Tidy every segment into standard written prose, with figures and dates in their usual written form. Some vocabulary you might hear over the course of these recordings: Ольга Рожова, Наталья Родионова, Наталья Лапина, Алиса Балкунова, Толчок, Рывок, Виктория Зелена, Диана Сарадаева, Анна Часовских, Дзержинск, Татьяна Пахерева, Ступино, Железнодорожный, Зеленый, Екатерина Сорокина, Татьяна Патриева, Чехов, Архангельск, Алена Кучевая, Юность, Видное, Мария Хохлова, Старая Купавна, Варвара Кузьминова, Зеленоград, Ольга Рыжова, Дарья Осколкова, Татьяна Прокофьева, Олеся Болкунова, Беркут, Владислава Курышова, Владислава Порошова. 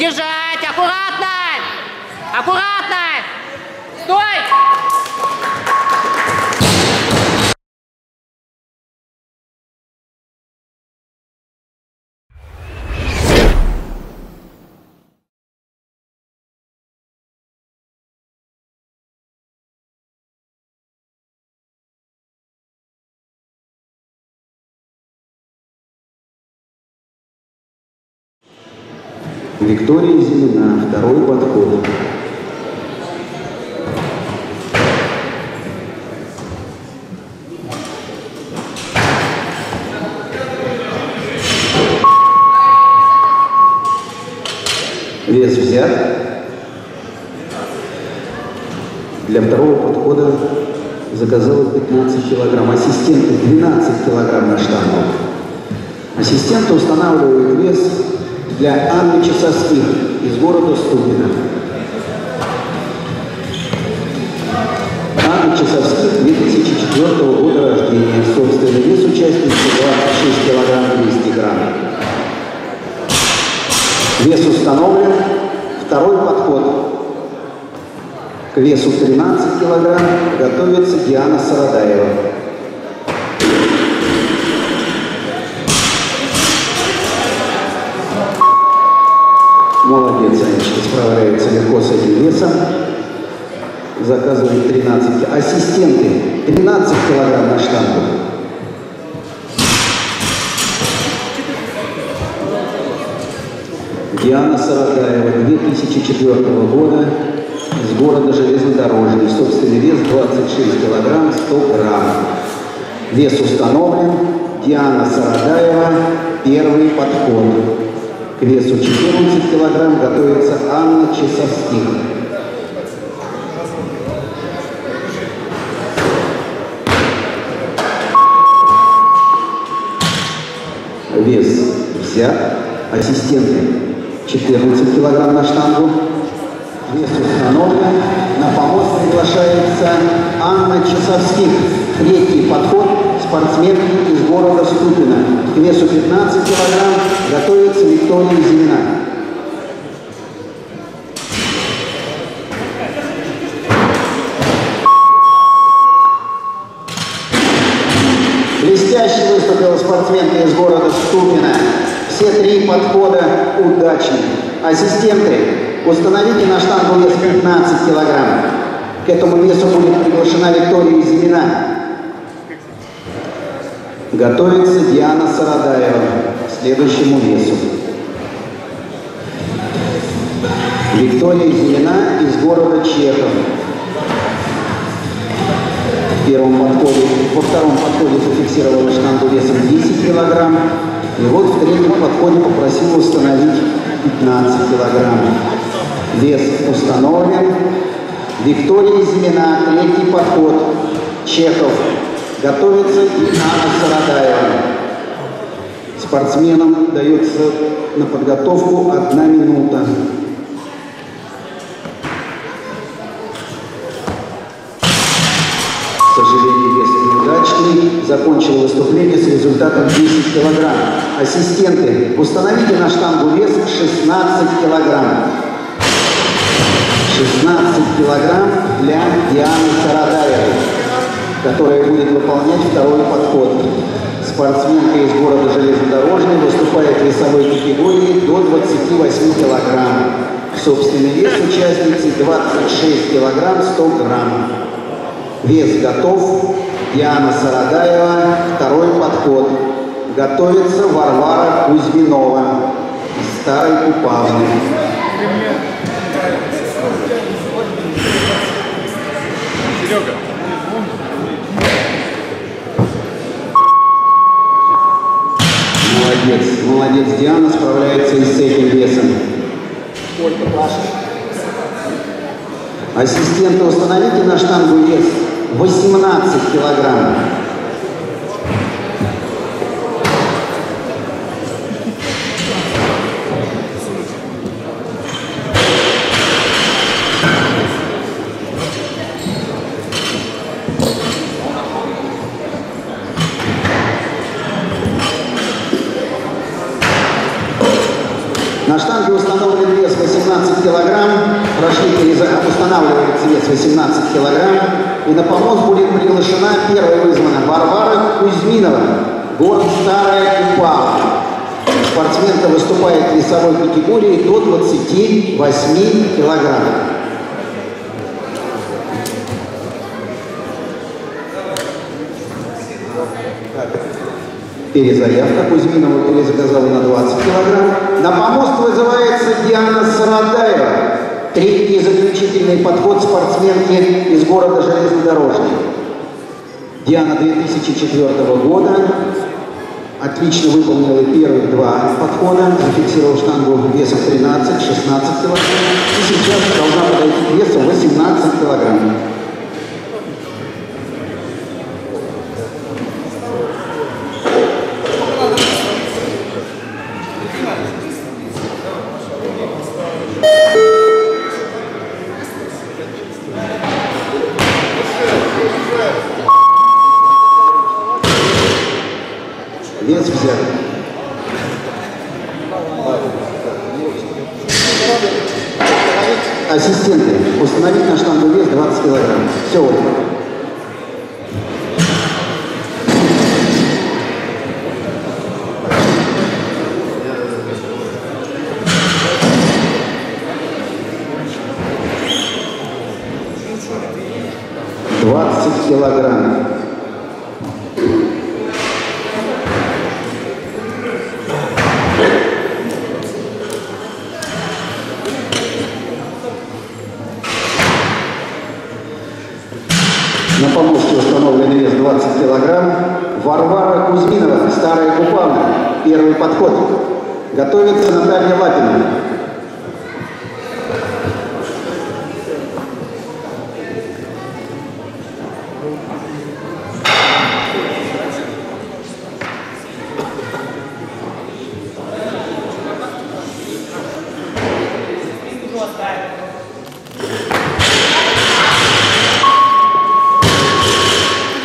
Держать! Аккуратно! Аккуратно! Стой! Виктория Зимина, второй подход. Вес взят. Для второго подхода заказалось 15 килограмм. Ассистенты 12 килограмм на штангу. Ассистенты устанавливают вес для Анны Часовских из города Ступино. Анна Часовских 2004 года рождения. Собственный вес участницы 26 килограмм 200 грамм. Вес установлен. Второй подход. К весу 13 килограмм готовится Диана Сарадаева. Молодец, Анечка, справляется легко с этим весом. Заказывает 13. Ассистенты 13 килограмм на штангу. Диана Сарадаева, 2004 года, из города Железнодорожный. Собственный вес 26 килограмм 100 грамм. Вес установлен. Диана Сарадаева, первый подход. К весу 14 килограмм готовится Анна Часовских. Вес взят. Ассистенты 14 килограмм на штангу. Вес установлен. На помост приглашается Анна Часовских. Третий подход. Спортсменки из города Ступино. К весу 15 килограмм готовится Виктория Зелена. Блестяще выступила спортсменка из города Ступино. Все три подхода удачны. Ассистенты, установите на штангу вес 15 килограмм. К этому весу будет приглашена Виктория Зелена. Готовится Диана Сарадаева к следующему весу. Виктория Зимина из города Чехов. Во втором подходе зафиксировала штангу весом 10 килограмм. И вот в третьем подходе попросила установить 15 килограмм. Вес установлен. Виктория Зимина, третий подход. Чехов. Готовится Диана Сарадаева. Спортсменам дается на подготовку 1 минута. К сожалению, вес неудачный. Закончил выступление с результатом 10 килограмм. Ассистенты, установите на штангу вес 16 килограмм. 16 килограмм для Дианы Сарадаевой, которая будет выполнять второй подход. Спортсменка из города Железнодорожный выступает в весовой категории до 28 килограмм. Собственный вес участницы 26 килограмм 100 грамм. Вес готов. Диана Сарадаева, второй подход. Готовится Варвара Кузьминова из Старой Купавны. Молодец, молодец, Диана справляется и с этим весом. Ассистенты, установите на штангу вес 18 килограмм. На штанге установлен вес 18 килограмм, рашники устанавливается вес 18 килограмм, и на помост будет приглашена первая вызвана Варвара Кузьминова, город Старая Купавна. Спортсменка выступает в весовой категории до 28 килограмм. Перезаявка Кузьминова перезаказала на 20 килограмм. На помост вызывается Диана Сарадаева. Третий и заключительный подход спортсменки из города Железнодорожный. Диана 2004 года. Отлично выполнила первых два подхода. Зафиксировала штангу весом 13-16 килограмм. И сейчас должна подойти к весу 18 килограмм. Ассистенты, установить на штангу вес 20 килограмм. Все, вот. Варвара Кузьминова, Старая Купавна, первый подход. Готовится Наталья Лапина.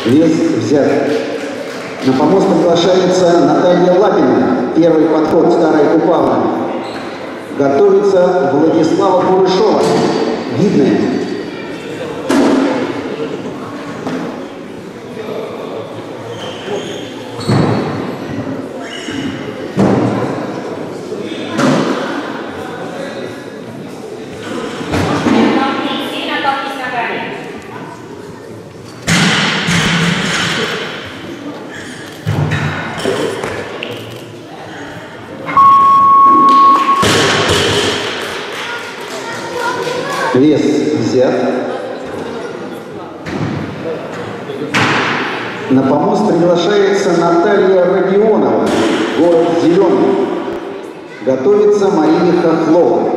Вес взят. На помост приглашается Наталья Лапина. Первый подход Старая Купавна. Готовится Владислава Порошова. Видное. Вес взят. На помост приглашается Наталья Родионова, город Зеленый. Готовится Мария Хохлова.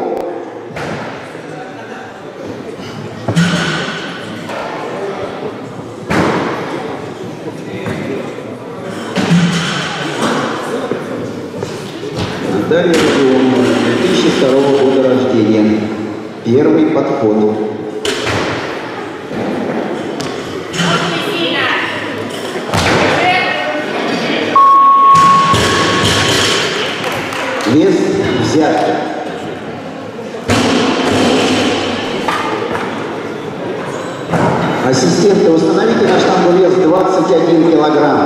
Наталья Родионова, 2002 года рождения. Первый подход. Вес взят. Ассистенты, установите на штангу вес 21 килограмм.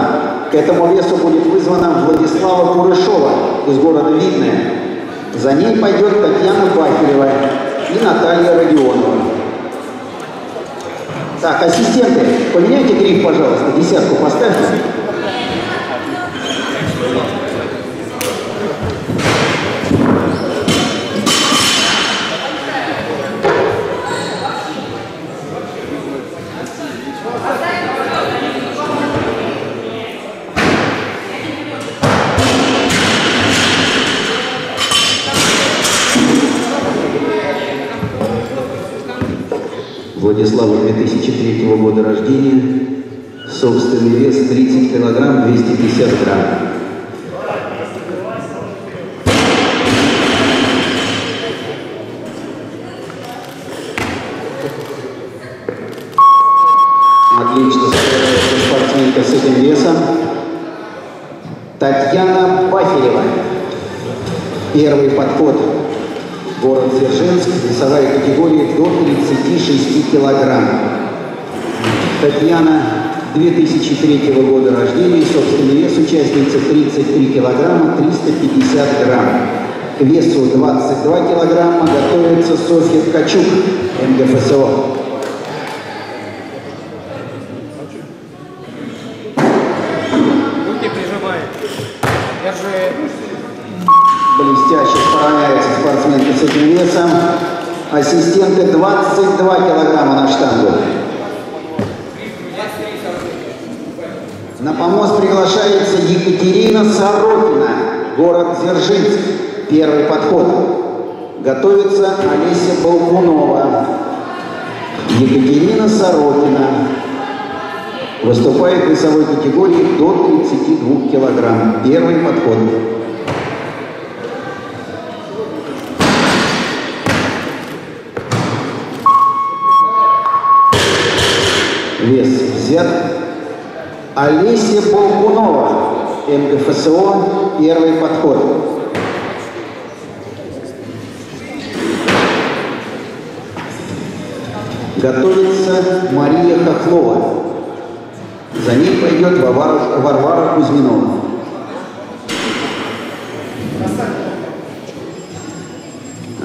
К этому весу будет вызвана Владислава Курышова из города Видное. За ней пойдет Татьяна Пахерева и Наталья Родионова. Так, ассистенты, поменяйте гриф, пожалуйста, десятку поставьте. Владислава 2003 года рождения, собственный вес 30 килограмм 250 грамм. Отлично справляется спортсменка с этим весом Татьяна Пахерева. Первый подход. Город Дзержинск. Весовая категория до 36 килограмм. Татьяна 2003 года рождения. Собственный вес участницы 33 килограмма 350 грамм. К весу 22 килограмма готовится Софья Ткачук, МГФСО. Руки прижимает. Держи. Блестяще справляется спортсменка с этим весом. Ассистенты 22 килограмма на штангу. На помост приглашается Екатерина Сорокина, город Дзержинск. Первый подход. Готовится Олеся Болкунова. Екатерина Сорокина выступает в весовой категории до 32 килограмм. Первый подход. Вес взят. Олеся Болкунова, МГФСО, первый подход. Готовится Мария Хохлова. За ней пойдет Варвара Кузьминова.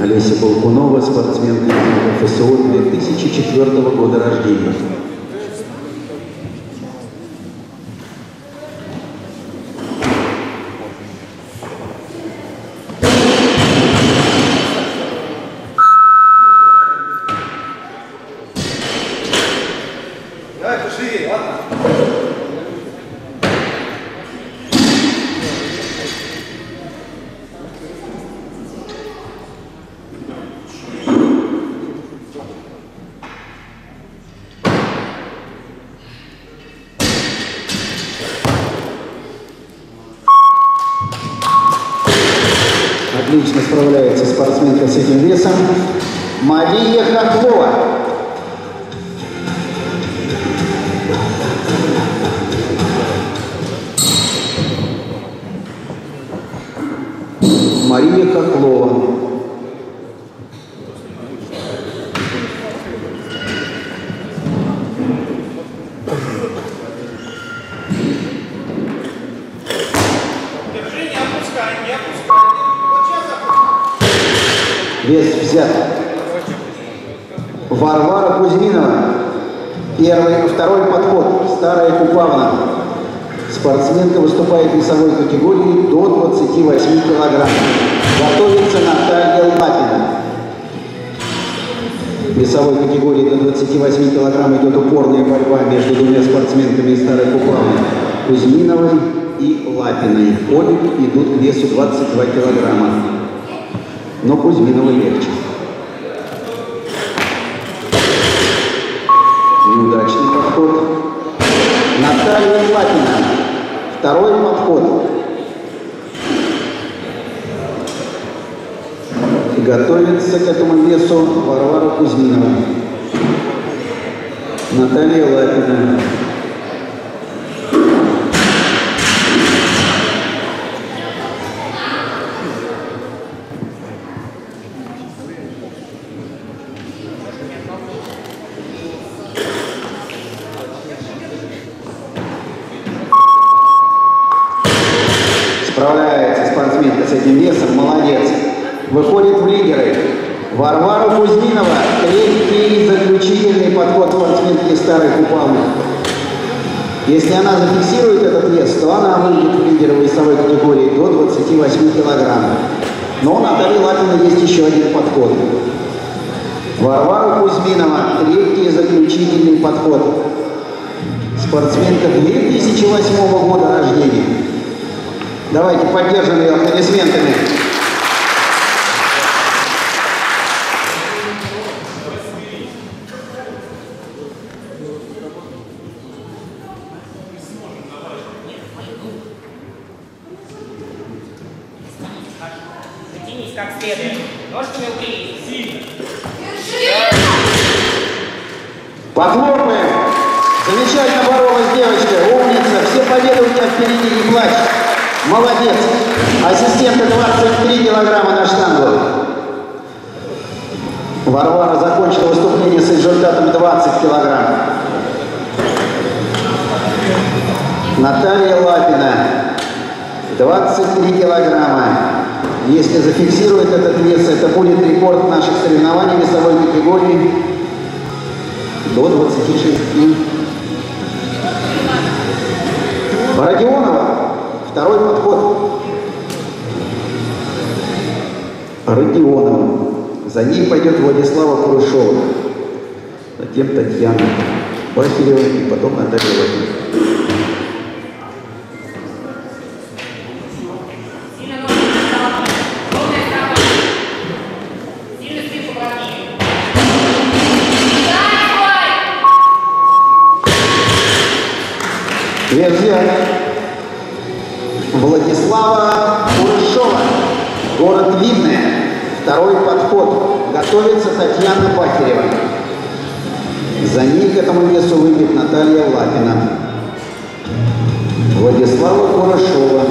Олеся Болкунова, спортсменка МГФСО 2004 года рождения. Отлично справляется спортсменка с этим весом Мария Хохлова. Мария Хохлова. Вес взят. Варвара Кузьминова. Второй подход. Старая Купавна. Спортсменка выступает в весовой категории до 28 килограмм. Готовится Наталья Лапина. В весовой категории до 28 килограмм идет упорная борьба между двумя спортсменками Старой Купавны. Кузьминовой и Лапиной. Обе идут к весу 22 килограмма. Но Кузьминова легче. Неудачный подход. Наталья Лапина. Второй подход. И готовится к этому весу Варвара Кузьминова. Наталья Лапина. Если она зафиксирует этот вес, то она выйдет в лидеры весовой категории до 28 килограмм. Но у Натальи Лапиной есть еще один подход. Варвара Кузьминова, третий заключительный подход. Спортсменка 2008 года рождения. Давайте поддержим ее аплодисментами. Похлопаем! Замечательно боролась девочка, умница, все победы у тебя впереди, не плачь! Молодец. Ассистента 23 килограмма на штангу. Варвара закончила выступление с результатом 20 килограмм. Наталья Лапина 23 килограмма. Если зафиксирует этот вес, это будет рекорд наших соревнований в весовой категории до 26. Родионова, второй подход. Родионова. За ней пойдет Владислава Курышова, затем Татьяна Пахерева и потом Наталья Владимировна. Владислава Порошова, город Видное, второй подход. Готовится Татьяна Пахерева. За ней к этому весу выйдет Наталья Лапина. Владислава Порошова,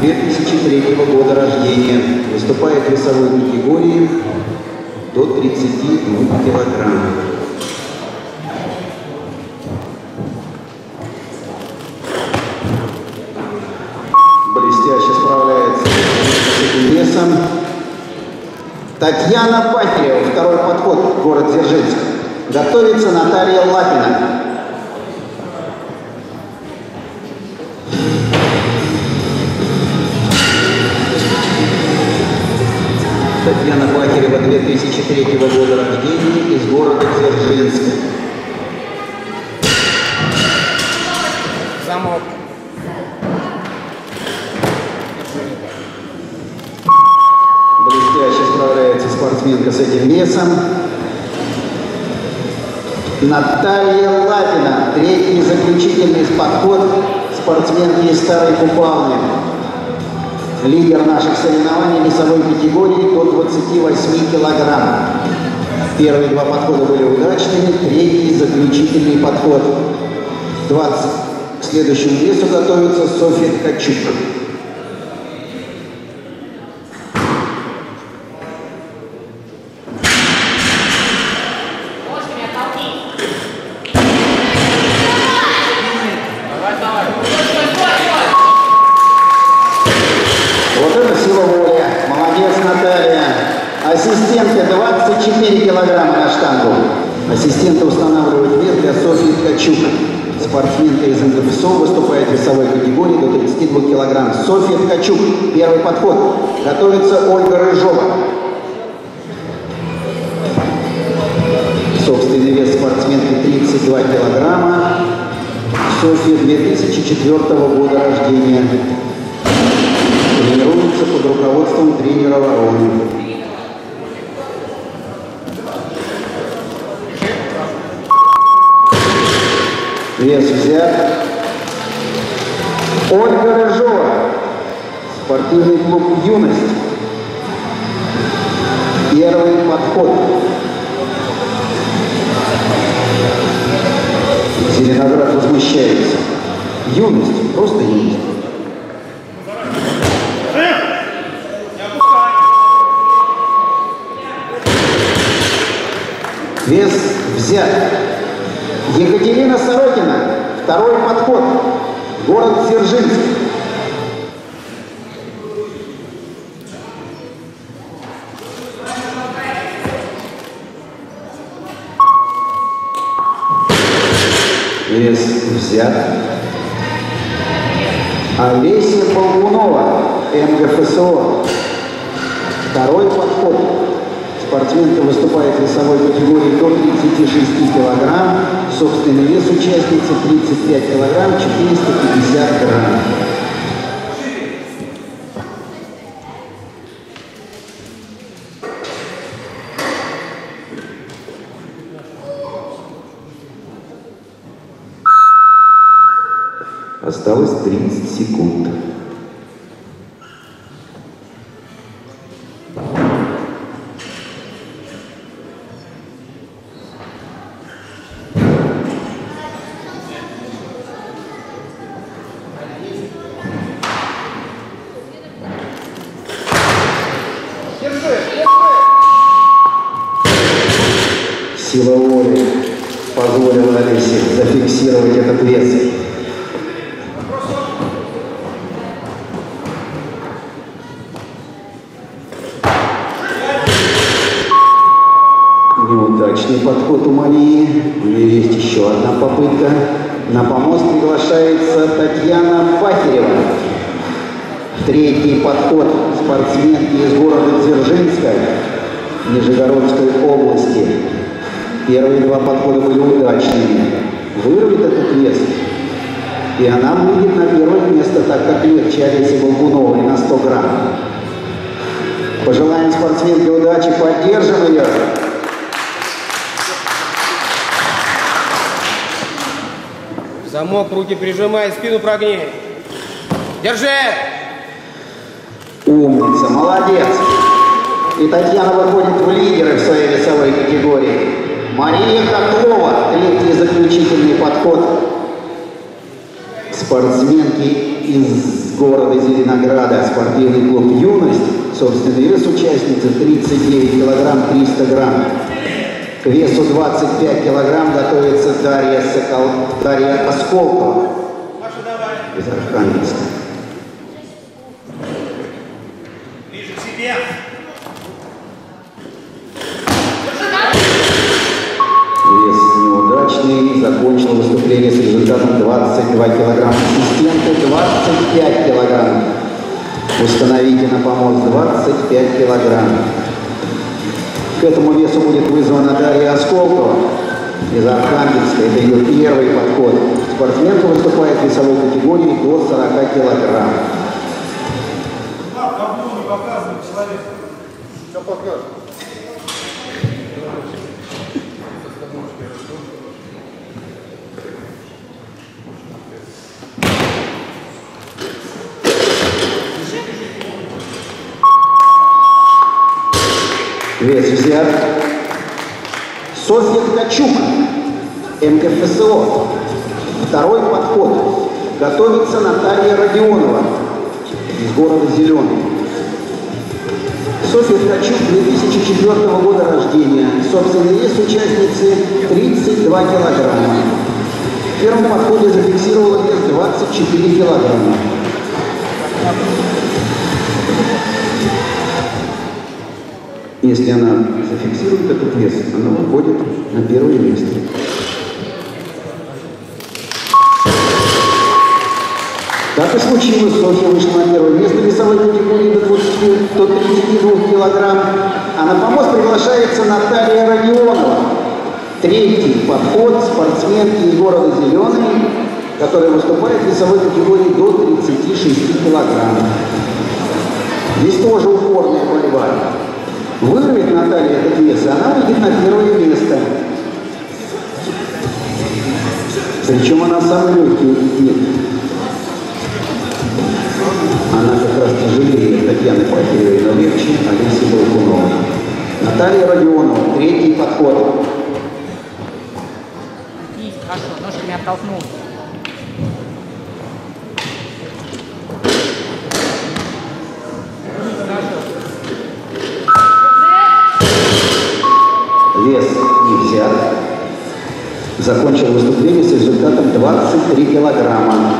2003 года рождения, выступает в весовой категории до 32 килограммов. Татьяна Патриева, второй подход, город Дзержинск. Готовится Наталья Лапина. Татьяна Пахерева, 2003 года рождения, из города Дзержинск. Замок. Справляется спортсменка с этим весом. Наталья Лапина. Третий заключительный подход спортсменки из Старой Купавны. Лидер наших соревнований весовой категории до 28 килограмм. Первые два подхода были удачными. Третий заключительный подход. 20. К следующему весу готовится Софья Ткачук. Спортсменка из МГФСО выступает в весовой категории до 32 килограмм. Софья Ткачук. Первый подход. Готовится Ольга Рыжова. Собственный вес спортсменки 32 килограмма. Софья 2004 года рождения. Тренируется под руководством тренера Воронина. Вес взят. Ольга Рожова, спортивный клуб «Юность». Первый подход. Зеленоград возмущается. «Юность», просто «Юность». Вес взят. Екатерина Сорокина, второй подход, город Дзержинск. Вес взят. Олеся Болкунова, МГФСО, второй подход. Спортсменка выступает в весовой категории до 36 килограмм. Собственный вес участницы 35 килограмм, 450 грамм. Осталось 30 секунд. Сила воли позволила Олесе зафиксировать этот вес. Неудачный подход у Марии. У нее есть еще одна попытка. На помост приглашается Татьяна Пахерева. Третий подход спортсменки из города Дзержинска, Нижегородской области. Первые два подхода были удачными. Вырвет этот вес, и она выйдет на первое место, так как легче Алисе Балкуновой на 100 грамм. Пожелаем спортсменке удачи, поддержим ее. Замок, руки прижимай, спину прогни. Держи! Умница, молодец! И Татьяна выходит в лидеры в своей весовой категории. Мария Хохлова, третий заключительный подход спортсменки из города Зеленограда, спортивный клуб «Юность». Собственный вес участницы 39 килограмм 300 грамм. К весу 25 килограмм готовится Дарья Осколкова из Архангельска. Ближе к себе. Вес неудачный. Закончил выступление с результатом 22 килограмма. Ассистенты 25 килограмм. Установите на помост 25 килограмм. К этому весу будет вызвана Дарья Осколкова из Архангельска. Это ее первый подход. Спортсменка выступает в весовой категории до 40 килограмм. Вес взят. Софья Ткачук, МГФСО. Второй подход. Готовится Наталья Родионова из города Зеленый. Софья Ткачук 2004 года рождения. Собственный вес участницы 32 килограмма. В первом подходе зафиксировала вес 24 килограмма. Если она зафиксирует этот вес, она выходит на первое место. Так и случилось, Софья вышла на первое место весовой категории до 32 килограмм. А на помост приглашается Наталья Родионова. Третий подход спортсменки из города Зеленый, которая выступает в весовой категории до 36 килограмм. Здесь тоже упорная борьба. Вырвет Наталья этот вес, и она выйдет на первое место. Причем она самый легкий вес. Она как раз тяжелее Татьяны Патриевой, но легче Алисы Балкуновой. Наталья Родионова, третий подход. Хорошо, ножками оттолкнулся. Вес не взят. Закончил выступление с результатом 23 килограмма.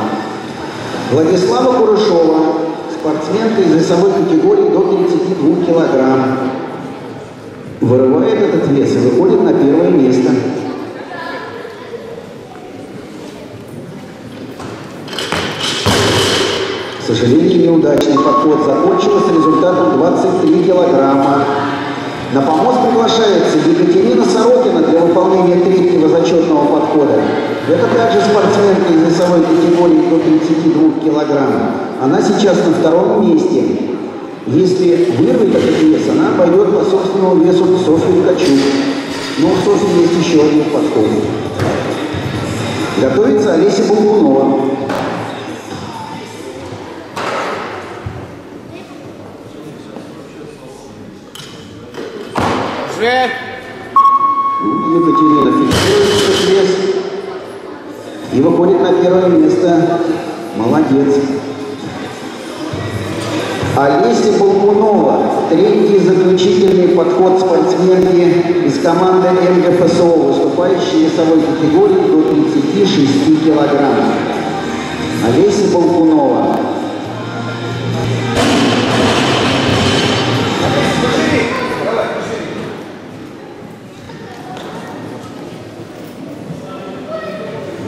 Владислава Курышова, спортсменка из весовой категории до 32 килограмм. Вырывает этот вес и выходит на первое место. К сожалению, неудачный подход. Закончился с результатом 23 килограмма. На помост приглашается Екатерина Сорокина для выполнения третьего зачетного подхода. Это также спортсменка из весовой категории до 32 килограмм. Она сейчас на втором месте. Если вырвет этот вес, она пойдет по собственному весу Софью Качук. Но у Софьи есть еще один подход. Готовится Олеся Болкунова. Екатерина фиксирует вес и выходит на первое место. Молодец. Олеся Болкунова, третий заключительный подход спортсменки из команды МГФСО, выступающей весовой категории до 36 килограммов. Олеся Болкунова.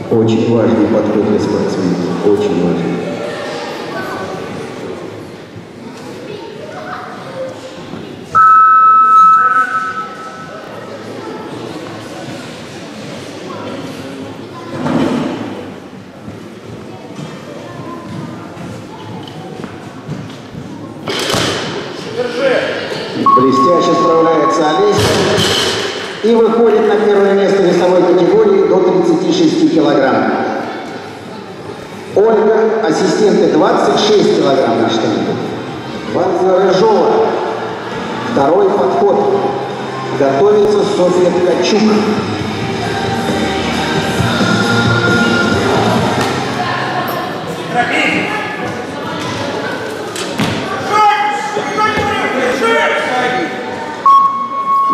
Очень важный подход для спортсменов, очень важный. Блестяще справляется Олеся и выходит на первое место весовой категории до 36 килограмм. Ольга, ассистенты, 26 килограмм на штанге. Варвара Рыжова, второй подход. Готовится Софья Ткачук.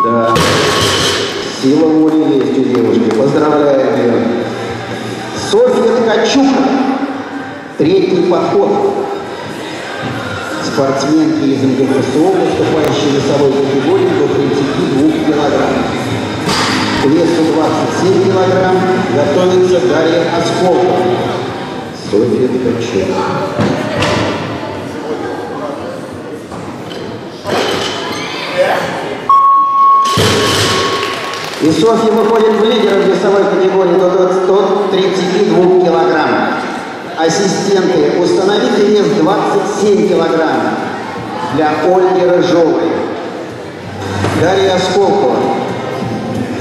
Да, сила воли есть у девушки. Поздравляем ее. Софья Ткачук. Третий подход. Спортсменки из МГФСО, выступающие весовой категории до 32 килограмм. Весу 27 килограмм. Готовится Дарья Осколкова. Софья Ткачук. И Софья выходит в лидеры весовой категории до 32 килограмм. Ассистенты, установите вес 27 килограмм для Ольги Рожовой. Дарья Осколкова.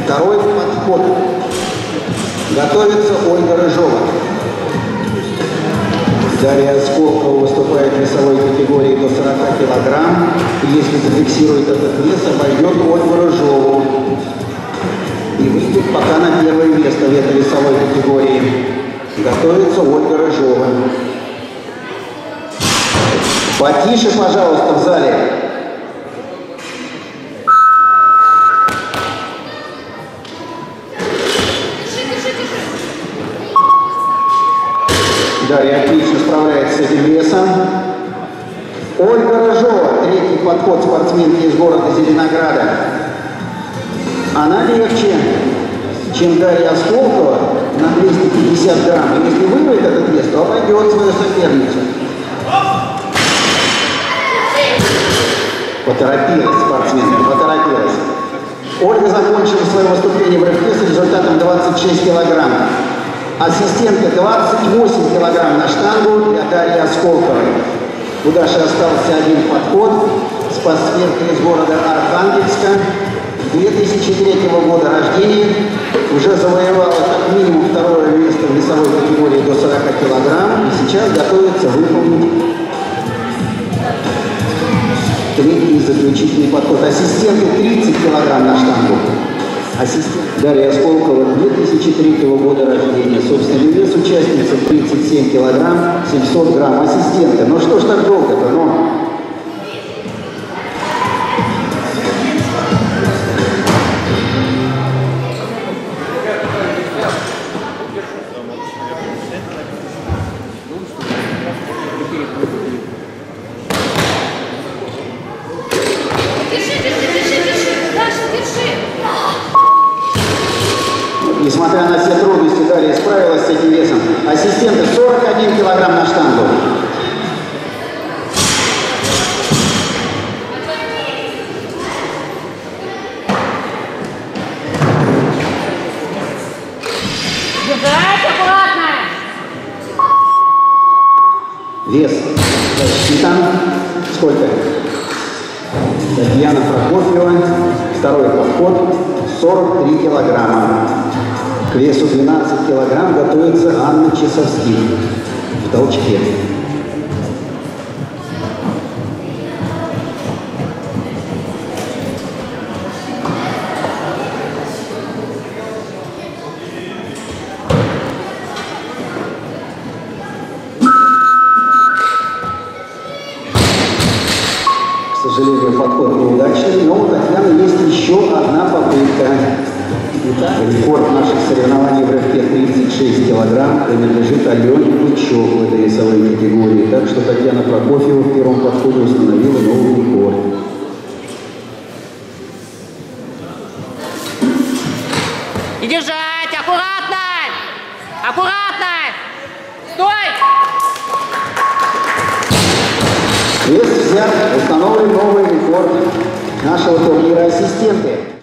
Второй подход. Готовится Ольга Рожова. Дарья Осколкова выступает в весовой категории до 40 килограмм. Если зафиксирует этот вес, обойдет Ольгу Рожову. И выйдет пока на первое место в этой весовой категории. Готовится Ольга Рыжова. Потише, пожалуйста, в зале. Да, и отлично справляется с этим весом. Ольга Рыжова, третий подход спортсменки из города Зеленограда. Она легче, чем Дарья Осколкова на 250 грамм. И если выиграет этот вес, то обойдет свою соперницу. Поторопилась спортсменка, поторопилась. Ольга закончила свое выступление в рывке с результатом 26 килограмм. Ассистентка 28 килограмм на штангу для Дарьи Осколковой. У Даши остался один подход. Спортсменка из города Архангельска. 2003 года рождения, уже завоевала как минимум второе место в весовой категории до 40 килограмм и сейчас готовится выполнить третий заключительный подход. Ассистенты 30 килограмм на штангу. Ассистент Дарья Осколкова 2003 года рождения. Собственный вес участницы 37 килограмм, 700 грамм ассистента. Ну что ж так долго-то, но... Несмотря на все трудности, Дарья справилась с этим весом. Ассистенты 41 килограмм на штангу. Вес. Считан. Сколько? Татьяна Прокофьева. Второй подход. 43 килограмма. К весу 12 килограмм готовится Анна Часовских в толчке. одна попытка. Рекорд наших соревнований в рывке 36 килограмм принадлежит Алене Кучевой до весовой категории, так что Татьяна Прокофьева в первом подходе установила новый рекорд. И держать! Аккуратно! Аккуратно! Стой! Вес взят, установлен новый рекорд нашего турнира «Ассистенты».